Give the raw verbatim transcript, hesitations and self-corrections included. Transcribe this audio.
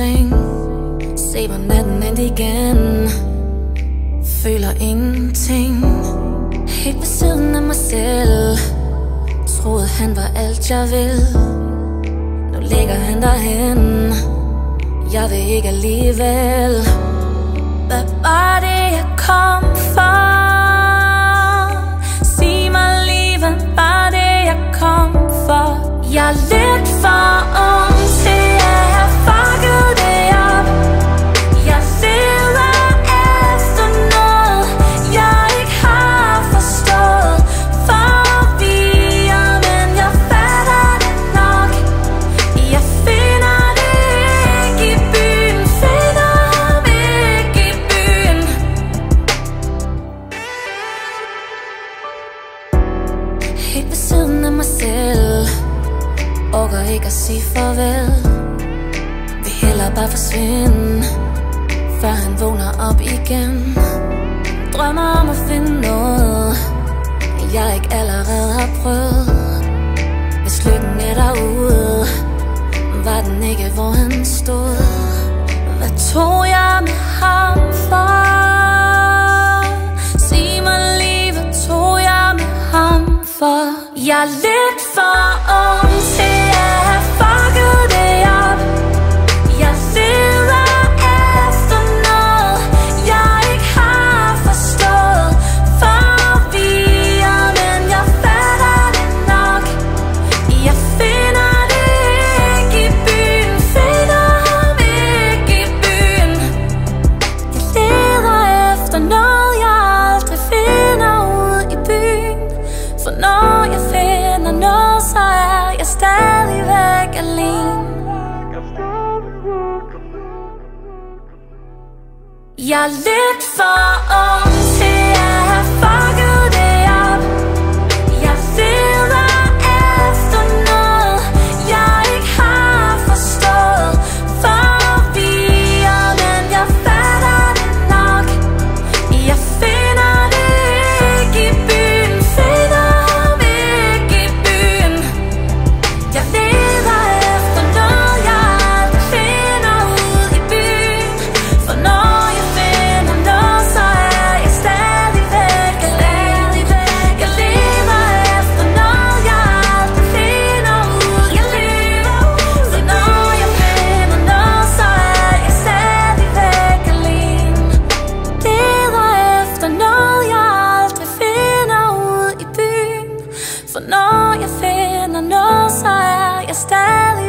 seng. Se hvor natten endte igen. Føler ingenting. Helt ved siden af mig selv. Troede han var alt jeg vil. Nu ligger han derhen. Jeg vil ikke alligevel. Hvad var det jeg kom for? Sig mig lige, hvad var det jeg kom for? Jeg er lidt for ung til at have fucket det op. Jeg leder efter noget jeg ikke har forstået. Forvirrer, men jeg fatter det nok. Jeg finder det ikke i byen. Finder ham ikke i byen. Helt ved siden af mig selv. Orker ikke at sige farvel. Vil hellere bare forsvinde, før han vågner op igen. Drømmer om at finde noget jeg ikke allerede har prøvet. Hvis lykken er derude, var den ikke hvor han stod. Hvad tog jeg med ham for? Sig mig lige, hvad tog jeg med ham for? Jeg er lidt for ung til at have fucket det op. Jeg leder efter noget jeg ikke har forstået. Forvirrer, men jeg fatter det nok. Jeg finder det ikke i byen. Finder ham ikke i byen. Jeg leder efter noget jeg aldrig finder ud i byen. For når jeg finder noget, så er jeg stadigvæk alene. Jeg er lidt for ung til at have fucket det op. Jeg leder efter noget jeg ikke har forstået. Forvirrer, men jeg fatter det nok. Jeg finder det ikke i byen. Finder ham ikke i byen. Jeg leder efter noget jeg aldrig finder ud i byen. For når jeg finder noget, så er jeg stadigvæk alene. Jeg leder efter noget jeg aldrig finder ud i byen. For når jeg finder noget, så er jeg stadigvæk alene. Leder efter noget jeg aldrig finder ud i byen. For når jeg finder noget, så er jeg stadigvæk alene.